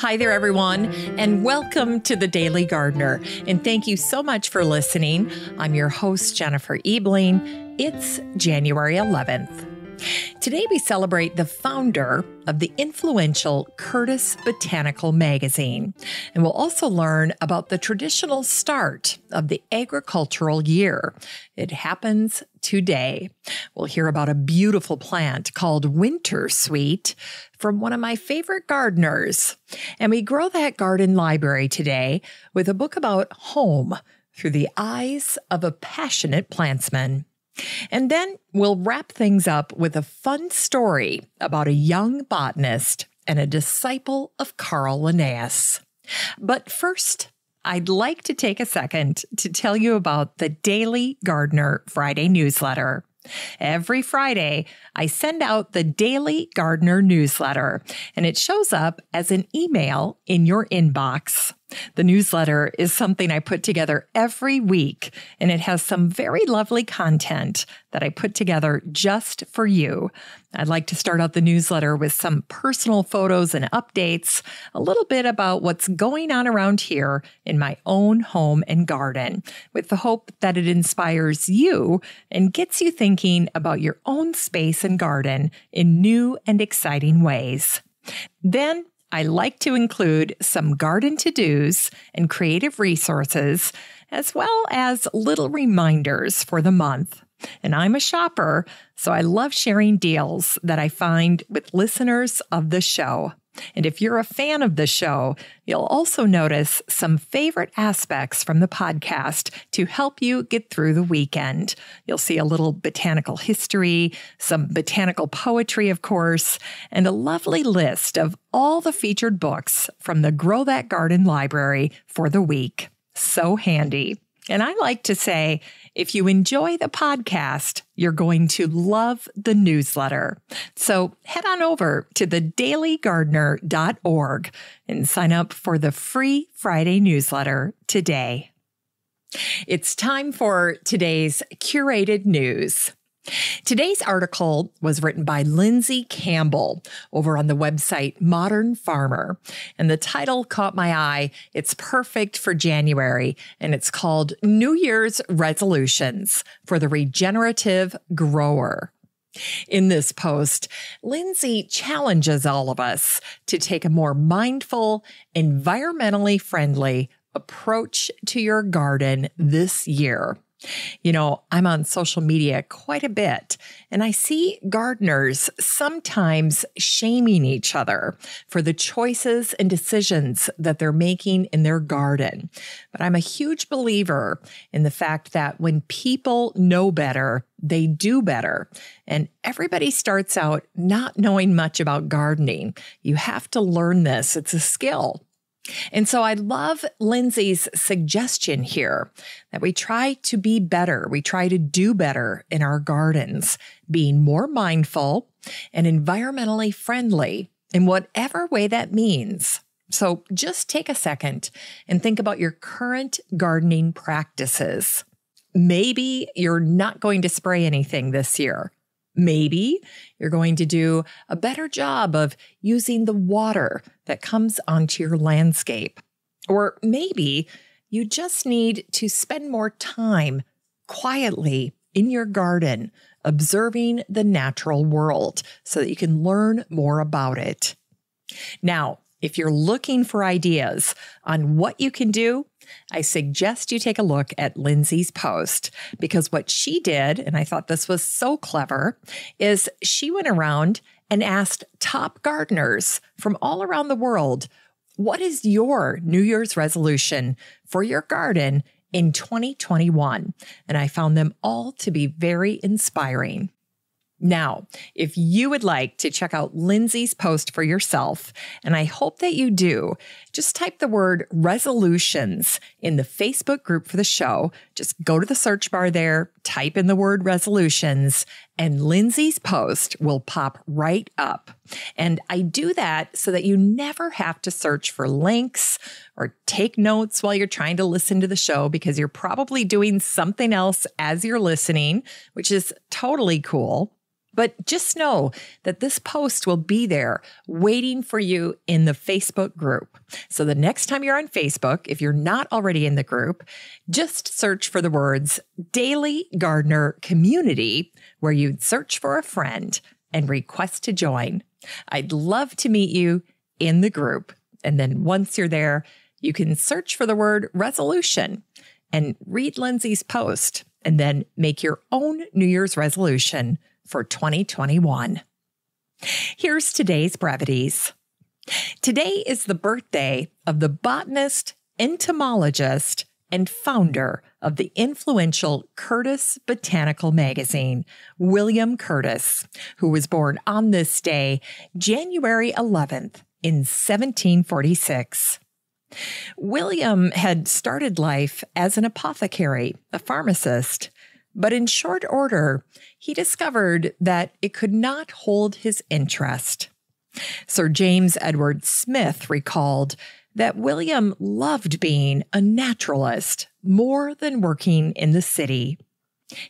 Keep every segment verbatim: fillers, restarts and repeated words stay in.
Hi there, everyone, and welcome to The Daily Gardener. And thank you so much for listening. I'm your host, Jennifer Ebling. It's January eleventh. Today, we celebrate the founder of the influential Curtis Botanical Magazine. And we'll also learn about the traditional start of the agricultural year. It happens today. We'll hear about a beautiful plant called wintersweet from one of my favorite gardeners. And we grow that garden library today with a book about home through the eyes of a passionate plantsman. And then we'll wrap things up with a fun story about a young botanist and a disciple of Carl Linnaeus. But first, I'd like to take a second to tell you about the Daily Gardener Friday newsletter. Every Friday, I send out the Daily Gardener newsletter, and it shows up as an email in your inbox. The newsletter is something I put together every week, and it has some very lovely content that I put together just for you. I'd like to start out the newsletter with some personal photos and updates, a little bit about what's going on around here in my own home and garden, with the hope that it inspires you and gets you thinking about your own space and garden in new and exciting ways. Then, I like to include some garden to-dos and creative resources, as well as little reminders for the month. And I'm a shopper, so I love sharing deals that I find with listeners of the show. And if you're a fan of the show, you'll also notice some favorite aspects from the podcast to help you get through the weekend. You'll see a little botanical history, some botanical poetry, of course, and a lovely list of all the featured books from the Grow That Garden Library for the week. So handy. And I like to say, if you enjoy the podcast, you're going to love the newsletter. So head on over to the daily gardener dot org and sign up for the free Friday newsletter today. It's time for today's curated news. Today's article was written by Lindsay Campbell over on the website Modern Farmer, and the title caught my eye. It's perfect for January, and it's called New Year's Resolutions for the Regenerative Grower. In this post, Lindsay challenges all of us to take a more mindful, environmentally friendly approach to your garden this year. You know, I'm on social media quite a bit, and I see gardeners sometimes shaming each other for the choices and decisions that they're making in their garden. But I'm a huge believer in the fact that when people know better, they do better. And everybody starts out not knowing much about gardening. You have to learn this. It's a skill. And so I love Lindsay's suggestion here that we try to be better. We try to do better in our gardens, being more mindful and environmentally friendly in whatever way that means. So just take a second and think about your current gardening practices. Maybe you're not going to spray anything this year. Maybe you're going to do a better job of using the water that comes onto your landscape. Or maybe you just need to spend more time quietly in your garden, observing the natural world so that you can learn more about it. Now, if you're looking for ideas on what you can do, I suggest you take a look at Lindsay's post, because what she did, and I thought this was so clever, is she went around and asked top gardeners from all around the world, what is your New Year's resolution for your garden in twenty twenty-one? And I found them all to be very inspiring. Now, if you would like to check out Lindsay's post for yourself, and I hope that you do, just type the word resolutions in the Facebook group for the show. Just go to the search bar there, type in the word resolutions, and Lindsay's post will pop right up. And I do that so that you never have to search for links or take notes while you're trying to listen to the show, because you're probably doing something else as you're listening, which is totally cool. But just know that this post will be there waiting for you in the Facebook group. So the next time you're on Facebook, if you're not already in the group, just search for the words Daily Gardener Community, where you'd search for a friend and request to join. I'd love to meet you in the group. And then once you're there, you can search for the word resolution and read Lindsay's post and then make your own New Year's resolution for twenty twenty-one. Here's today's brevities. Today is the birthday of the botanist, entomologist, and founder of the influential Curtis Botanical Magazine, William Curtis, who was born on this day, January eleventh, in seventeen forty-six. William had started life as an apothecary, a pharmacist, but in short order, he discovered that it could not hold his interest. Sir James Edward Smith recalled that William loved being a naturalist more than working in the city.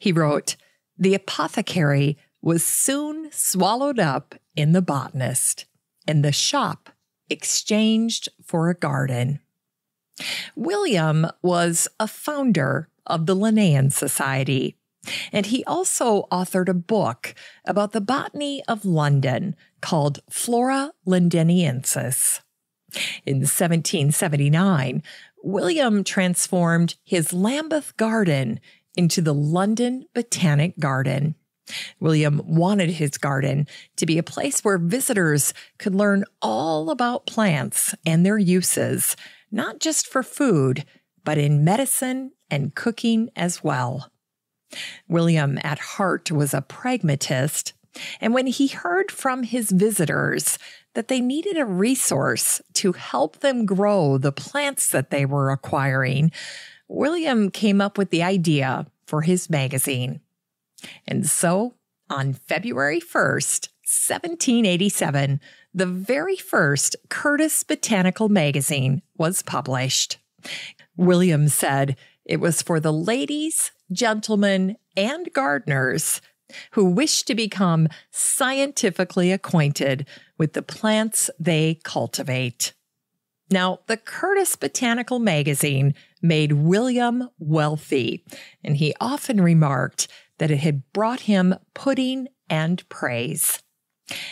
He wrote, "The apothecary was soon swallowed up in the botanist, and the shop exchanged for a garden." William was a founder of the Linnaean Society, and he also authored a book about the botany of London called Flora Londinensis. In seventeen seventy-nine, William transformed his Lambeth garden into the London Botanic Garden. William wanted his garden to be a place where visitors could learn all about plants and their uses, not just for food, but in medicine and cooking as well. William at heart was a pragmatist, and when he heard from his visitors that they needed a resource to help them grow the plants that they were acquiring, William came up with the idea for his magazine. And so, on February first, seventeen eighty-seven, the very first Curtis Botanical Magazine was published. William said it was for the ladies, gentlemen, and gardeners who wished to become scientifically acquainted with the plants they cultivate. Now, the Curtis Botanical Magazine made William wealthy, and he often remarked that it had brought him pudding and praise.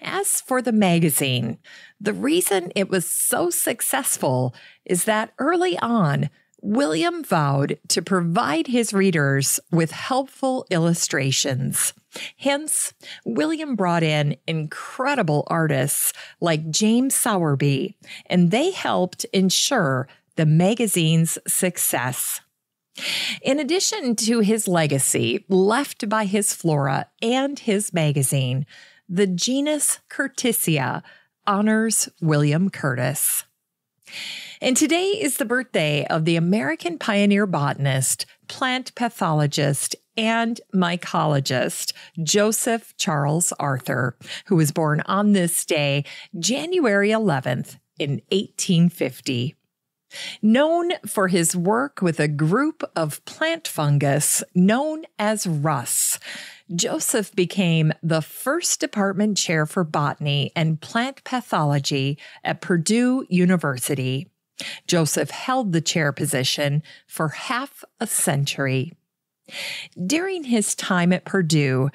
As for the magazine, the reason it was so successful is that early on, William vowed to provide his readers with helpful illustrations. Hence, William brought in incredible artists like James Sowerby, and they helped ensure the magazine's success. In addition to his legacy left by his flora and his magazine, the genus Curtisia honors William Curtis. And today is the birthday of the American pioneer botanist, plant pathologist, and mycologist, Joseph Charles Arthur, who was born on this day, January eleventh, in eighteen fifty. Known for his work with a group of plant fungus known as russ, Joseph became the first department chair for botany and plant pathology at Purdue University. Joseph held the chair position for half a century. During his time at Purdue,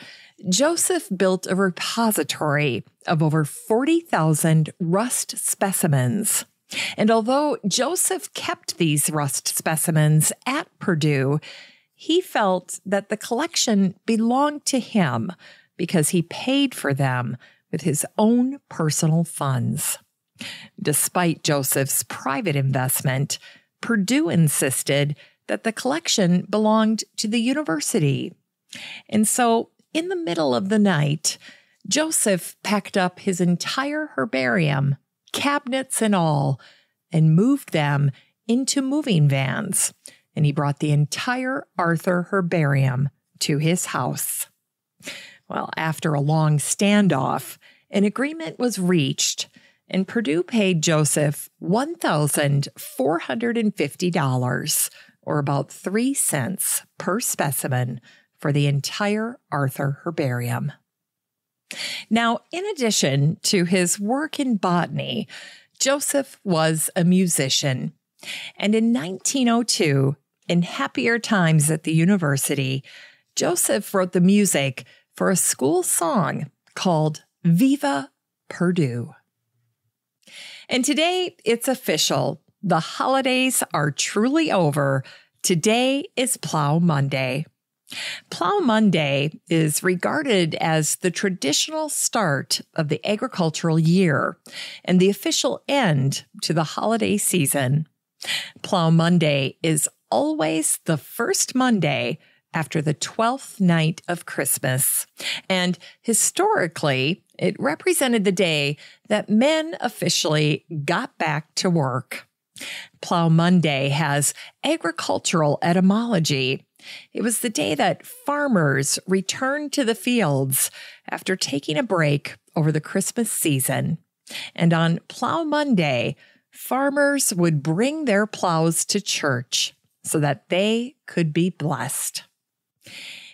Joseph built a repository of over forty thousand rust specimens. And although Joseph kept these rust specimens at Purdue, he felt that the collection belonged to him because he paid for them with his own personal funds. Despite Joseph's private investment, Purdue insisted that the collection belonged to the university. And so, in the middle of the night, Joseph packed up his entire herbarium, cabinets and all, and moved them into moving vans. And he brought the entire Arthur Herbarium to his house. Well, after a long standoff, an agreement was reached, and Purdue paid Joseph one thousand four hundred fifty dollars, or about three cents per specimen, for the entire Arthur Herbarium. Now, in addition to his work in botany, Joseph was a musician. And in nineteen oh two, in happier times at the university, Joseph wrote the music for a school song called Viva Purdue. And today, it's official. The holidays are truly over. Today is Plough Monday. Plough Monday is regarded as the traditional start of the agricultural year and the official end to the holiday season. Plough Monday is always the first Monday after the twelfth night of Christmas, and historically, it represented the day that men officially got back to work. Plough Monday has agricultural etymology. It was the day that farmers returned to the fields after taking a break over the Christmas season. And on Plough Monday, farmers would bring their plows to church so that they could be blessed.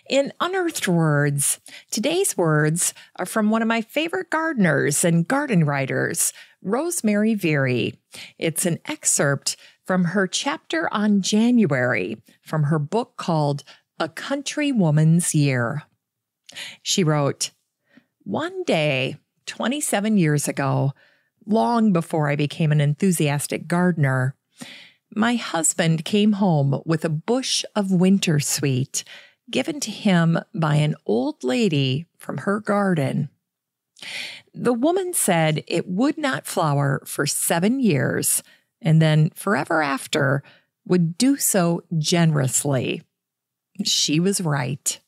In Unearthed Words, today's words are from one of my favorite gardeners and garden writers, Rosemary Verey. It's an excerpt from her chapter on January from her book called A Country Woman's Year. She wrote, "One day, twenty-seven years ago, long before I became an enthusiastic gardener, my husband came home with a bush of wintersweet given to him by an old lady from her garden. The woman said it would not flower for seven years and then forever after would do so generously. She was right.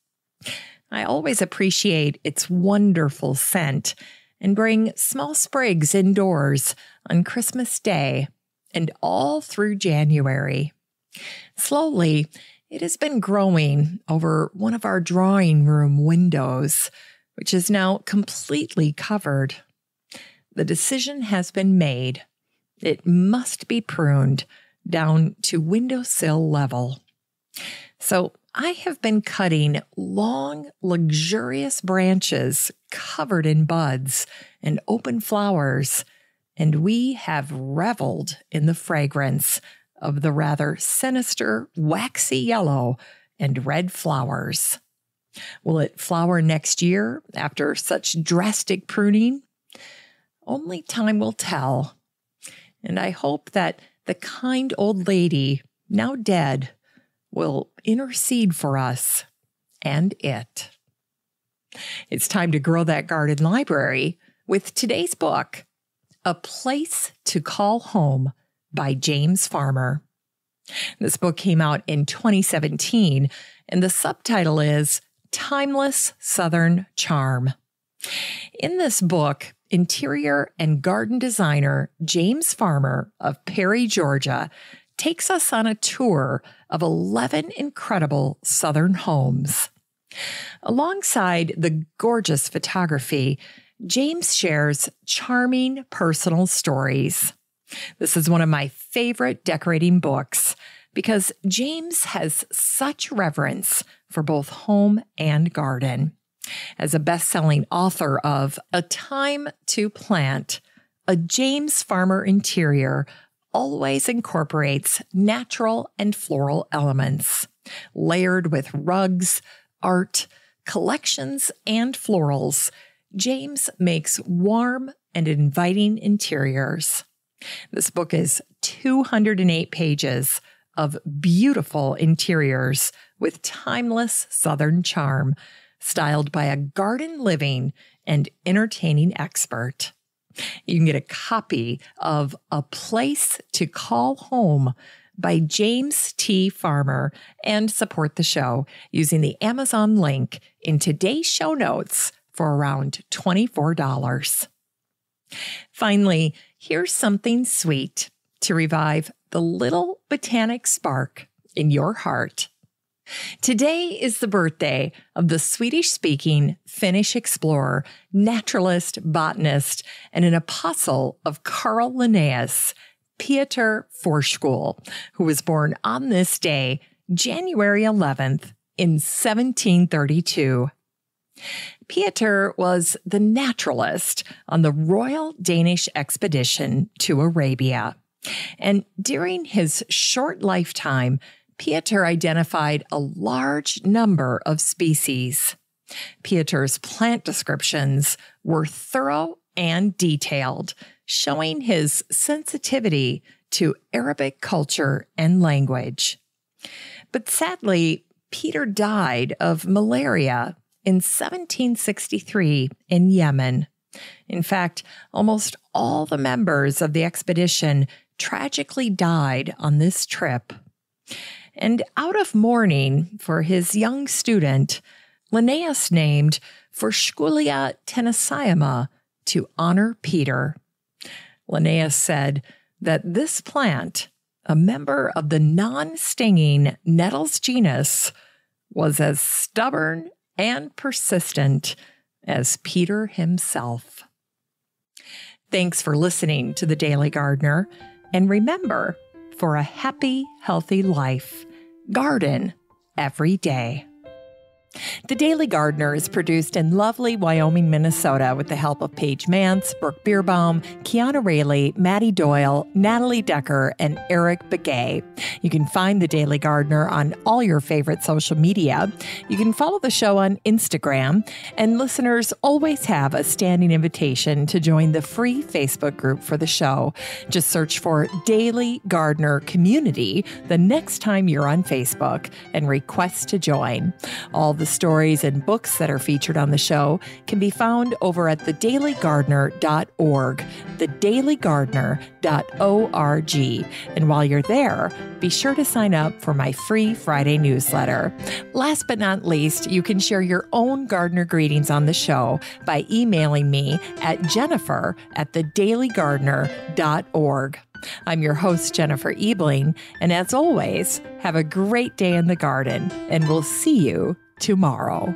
I always appreciate its wonderful scent and bring small sprigs indoors on Christmas Day and all through January. Slowly, it has been growing over one of our drawing room windows, which is now completely covered. The decision has been made. It must be pruned down to windowsill level. So I have been cutting long, luxurious branches covered in buds and open flowers, and we have reveled in the fragrance of the rather sinister waxy yellow and red flowers. Will it flower next year after such drastic pruning? Only time will tell. And I hope that the kind old lady, now dead, will intercede for us and it." It's time to grow that garden library with today's book, A Place to Call Home, by James Farmer. This book came out in twenty seventeen, and the subtitle is Timeless Southern Charm. In this book, interior and garden designer James Farmer of Perry, Georgia, takes us on a tour of eleven incredible Southern homes. Alongside the gorgeous photography, James shares charming personal stories. This is one of my favorite decorating books because James has such reverence for both home and garden. As a best-selling author of A Time to Plant, a James Farmer interior always incorporates natural and floral elements, layered with rugs, art, collections, and florals. James makes warm and inviting interiors. This book is two hundred eight pages of beautiful interiors with timeless Southern charm, styled by a garden-living and entertaining expert. You can get a copy of A Place to Call Home by James T. Farmer and support the show using the Amazon link in today's show notes for around twenty-four dollars. Finally, here's something sweet to revive the little botanic spark in your heart. Today is the birthday of the Swedish-speaking Finnish explorer, naturalist, botanist, and an apostle of Carl Linnaeus, Peter Forsskål, who was born on this day, January eleventh, in seventeen thirty-two. Peter was the naturalist on the Royal Danish Expedition to Arabia. And during his short lifetime, Peter identified a large number of species. Peter's plant descriptions were thorough and detailed, showing his sensitivity to Arabic culture and language. But sadly, Peter died of malaria in seventeen sixty-three in Yemen. In fact, almost all the members of the expedition tragically died on this trip. And out of mourning for his young student, Linnaeus named Forsskaolea tenacissima to honor Peter. Linnaeus said that this plant, a member of the non-stinging nettles genus, was as stubborn and persistent as Peter himself. Thanks for listening to The Daily Gardener, and remember, for a happy, healthy life, garden every day. The Daily Gardener is produced in lovely Wyoming, Minnesota, with the help of Paige Mance, Brooke Beerbaum, Kiana Rayleigh, Maddie Doyle, Natalie Decker, and Eric Begay. You can find The Daily Gardener on all your favorite social media. You can follow the show on Instagram, and listeners always have a standing invitation to join the free Facebook group for the show. Just search for Daily Gardener Community the next time you're on Facebook and request to join. All the stories and books that are featured on the show can be found over at the daily gardener dot org, the daily gardener dot org. And while you're there, be sure to sign up for my free Friday newsletter. Last but not least, you can share your own gardener greetings on the show by emailing me at jennifer at the daily gardener dot org. I'm your host, Jennifer Ebling, and as always, have a great day in the garden, and we'll see you tomorrow.